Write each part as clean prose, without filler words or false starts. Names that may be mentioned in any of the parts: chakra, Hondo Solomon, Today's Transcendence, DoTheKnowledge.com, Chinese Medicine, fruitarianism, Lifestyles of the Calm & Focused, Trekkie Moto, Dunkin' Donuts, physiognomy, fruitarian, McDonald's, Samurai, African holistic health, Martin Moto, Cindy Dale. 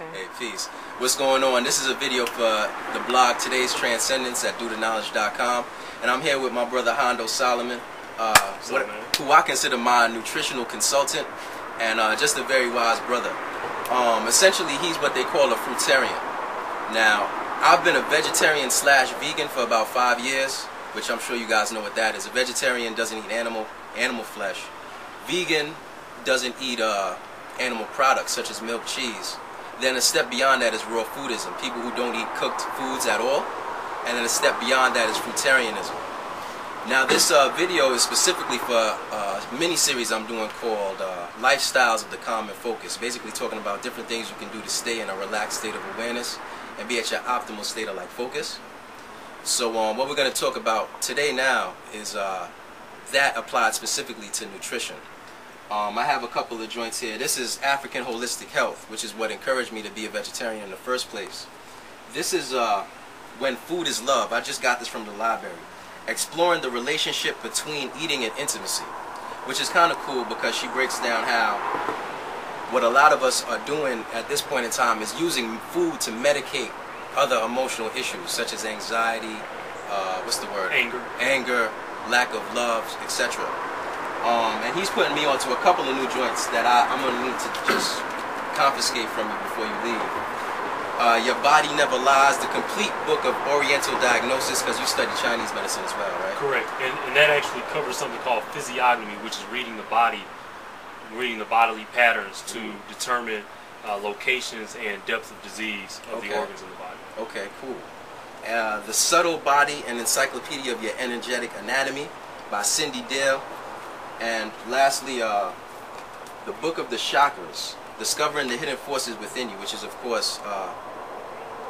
Hey, peace. What's going on? This is a video for the blog Today's Transcendence at DoTheKnowledge.com, and I'm here with my brother Hondo Solomon, who I consider my nutritional consultant, and just a very wise brother. Essentially, he's what they call a fruitarian. Now, I've been a vegetarian slash vegan for about 5 years, which I'm sure you guys know what that is. A vegetarian doesn't eat animal flesh. Vegan doesn't eat animal products such as milk, cheese. Then a step beyond that is raw foodism, people who don't eat cooked foods at all. And then a step beyond that is fruitarianism. Now this video is specifically for a mini-series I'm doing called Lifestyles of the Calm and Focused, basically talking about different things you can do to stay in a relaxed state of awareness and be at your optimal state of like focus. So what we're going to talk about today now is that applied specifically to nutrition. I have a couple of joints here. This is African holistic health, which is what encouraged me to be a vegetarian in the first place. This is When Food is Love. I just got this from the library. Exploring the relationship between eating and intimacy, which is kind of cool because she breaks down how what a lot of us are doing at this point in time is using food to medicate other emotional issues such as anxiety, anger, lack of love, etc. And he's putting me onto a couple of new joints that I'm going to need to just confiscate from you before you leave. Your Body Never Lies, the complete book of Oriental diagnosis, because you study Chinese medicine as well, right? Correct. And that actually covers something called physiognomy, which is reading the body, reading the bodily patterns to determine locations and depth of disease of the organs in the body. Okay, cool. The Subtle Body, an encyclopedia of your energetic anatomy by Cindy Dale. And lastly, the Book of the Chakras, Discovering the Hidden Forces Within You, which is, of course,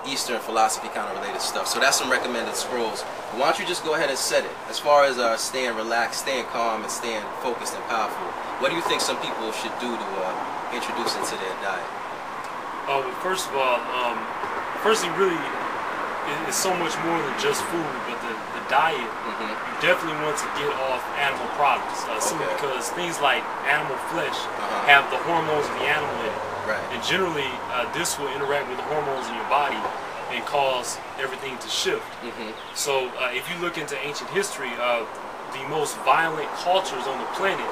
Eastern philosophy kind of related stuff. So that's some recommended scrolls. Why don't you just go ahead and set it? As far as staying relaxed, staying calm, and staying focused and powerful, what do you think some people should do to introduce into their diet? Well, first of all, firstly, really, it's so much more than just food, but the diet, you definitely want to get off animal products, simply because things like animal flesh have the hormones of the animal in it. Right. And generally, this will interact with the hormones in your body and cause everything to shift. So if you look into ancient history, the most violent cultures on the planet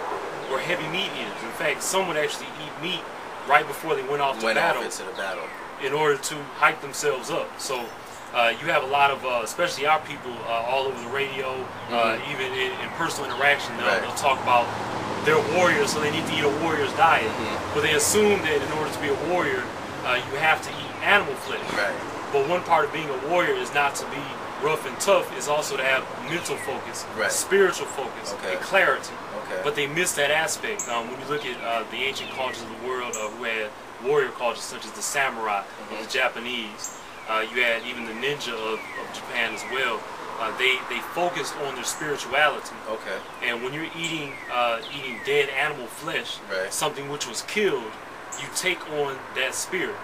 were heavy meat eaters. In fact, some would actually eat meat right before they went off to battle, in order to hype themselves up. So you have a lot of, especially our people, all over the radio, even in personal interaction, they'll talk about they're warriors, so they need to eat a warrior's diet. But they assume that in order to be a warrior, you have to eat animal flesh. But one part of being a warrior is not to be rough and tough, is also to have mental focus, spiritual focus, and clarity. But they miss that aspect. When you look at the ancient cultures of the world, who had warrior cultures such as the Samurai, the Japanese, you had even the ninja of Japan as well. They focused on their spirituality. And when you're eating eating dead animal flesh, something which was killed, you take on that spirit.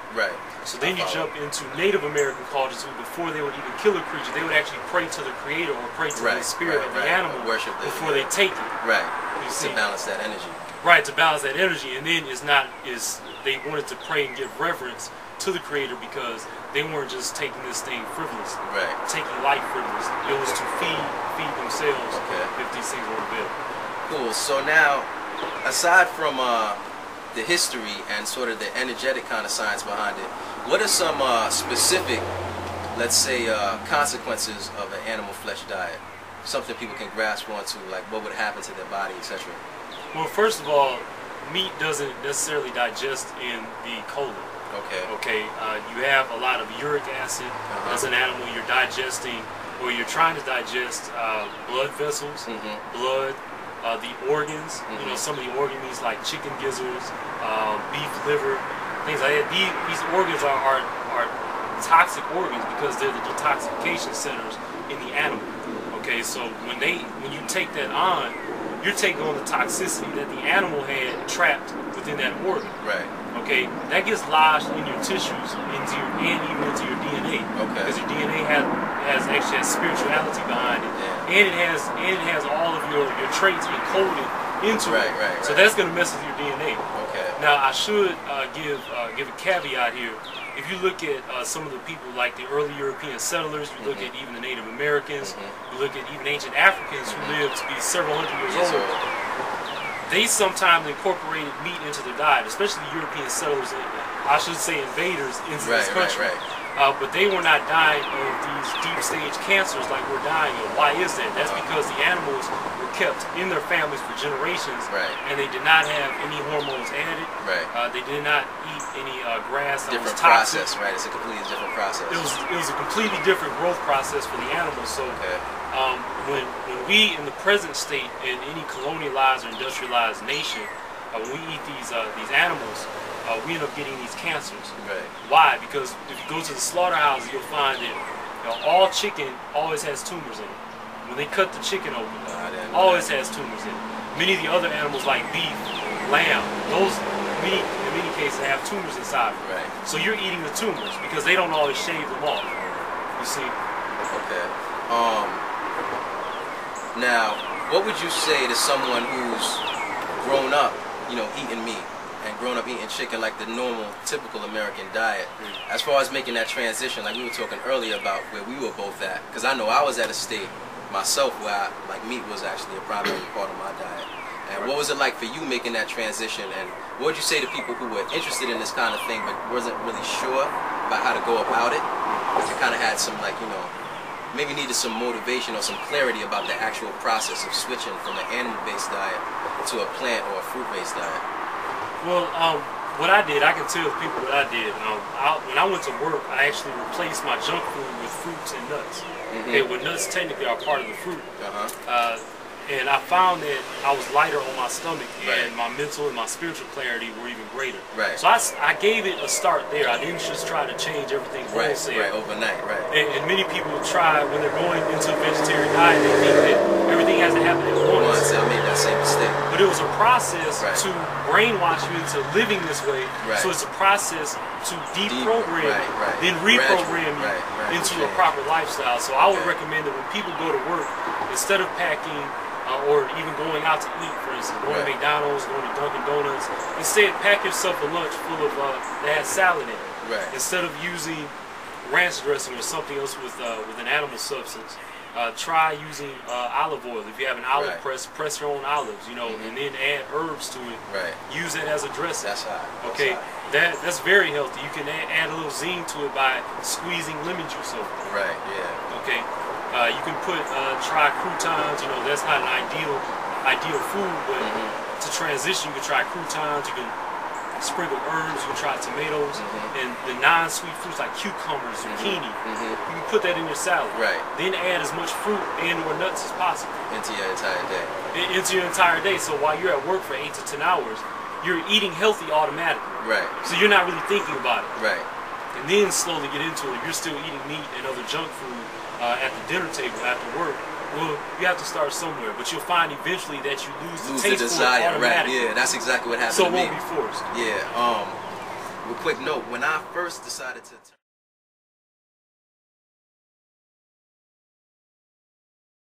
So then you jump into Native American cultures who, before they would even kill a creature, they would actually pray to the creator or pray to the spirit of the animal before they take it. You see, to balance that energy. To balance that energy, and then they wanted to pray and give reverence to the creator because they weren't just taking this thing frivolously, taking life frivolously. It was to feed themselves if these things were available. Cool. So now, aside from the history and sort of the energetic kind of science behind it, what are some specific, let's say, consequences of an animal flesh diet? Something people can grasp onto, like what would happen to their body, etc. Well, first of all, meat doesn't necessarily digest in the colon. You have a lot of uric acid as an animal. You're digesting, or you're trying to digest blood vessels, blood, the organs, you know, some of the organ meats like chicken gizzards, beef liver, things like that. These organs are toxic organs because they're the detoxification centers in the animal. So when you take that on, you're taking on the toxicity that the animal had trapped within that organ. That gets lodged in your tissues, and even into your DNA. Because your DNA has spirituality behind it, and it has all of your traits encoded into it. So that's gonna mess with your DNA. Now, I should give a caveat here. If you look at some of the people like the early European settlers, you look at even the Native Americans, you look at even ancient Africans who lived to be several hundred years old, they sometimes incorporated meat into their diet, especially the European settlers, I should say invaders, into this country. But they were not dying of these deep-stage cancers like we're dying of. Why is that? That's because the animals were kept in their families for generations, and they did not have any hormones added. They did not eat any grass that was toxic. Different process, right? It's a completely different process. It was a completely different growth process for the animals. So when we, in the present state, in any colonialized or industrialized nation, when we eat these animals, we end up getting these cancers. Why? Because if you go to the slaughterhouse, you'll find that all chicken always has tumors in it. When they cut the chicken open, it always has tumors in it. Many of the other animals like beef, lamb, those in many cases have tumors inside them. So you're eating the tumors because they don't always shave them off. You see? Now, what would you say to someone who's grown up, eating meat? And growing up eating chicken like the normal, typical American diet. As far as making that transition, like we were talking earlier about where we were both at, because I know I was at a state myself where meat was actually a primary part of my diet. And what was it like for you making that transition? And what would you say to people who were interested in this kind of thing but wasn't really sure about how to go about it? Because you kind of had some, maybe needed some motivation or some clarity about the actual process of switching from an animal-based diet to a plant or a fruit-based diet. Well, what I did, I can tell people what I did. When I went to work, I actually replaced my junk food with fruits and nuts. Okay, well, nuts technically are part of the fruit. And I found that I was lighter on my stomach, and my mental and my spiritual clarity were even greater. So I gave it a start there. I didn't just try to change everything wholesale. Overnight. And many people try, when they're going into a vegetarian diet, they think that everything has to happen at once. I made that same mistake. But it was a process to brainwash you into living this way. So it's a process to deprogram then reprogram you into a proper lifestyle. So I would recommend that when people go to work, instead of packing or even going out to eat, for instance, going to McDonald's, going to Dunkin' Donuts, instead pack yourself a lunch full of that has salad in it. Instead of using ranch dressing or something else with an animal substance. Try using olive oil. If you have an olive press your own olives, and then add herbs to it. Use it as a dressing. That's very healthy. You can add a little zing to it by squeezing lemon juice over it. You can put try croutons. That's not an ideal food, but to transition, you can try croutons. You can sprinkle herbs, you can try tomatoes, and the non-sweet fruits like cucumbers, zucchini, you can put that in your salad. Then add as much fruit and or nuts as possible. Into your entire day. Into your entire day, so while you're at work for 8 to 10 hours, you're eating healthy automatically. So you're not really thinking about it. And then slowly get into it. If you're still eating meat and other junk food at the dinner table after work, well, you have to start somewhere, but you'll find eventually that you lose the desire, Yeah, that's exactly what happened to me. So it won't be forced. Real quick note, when I first decided to...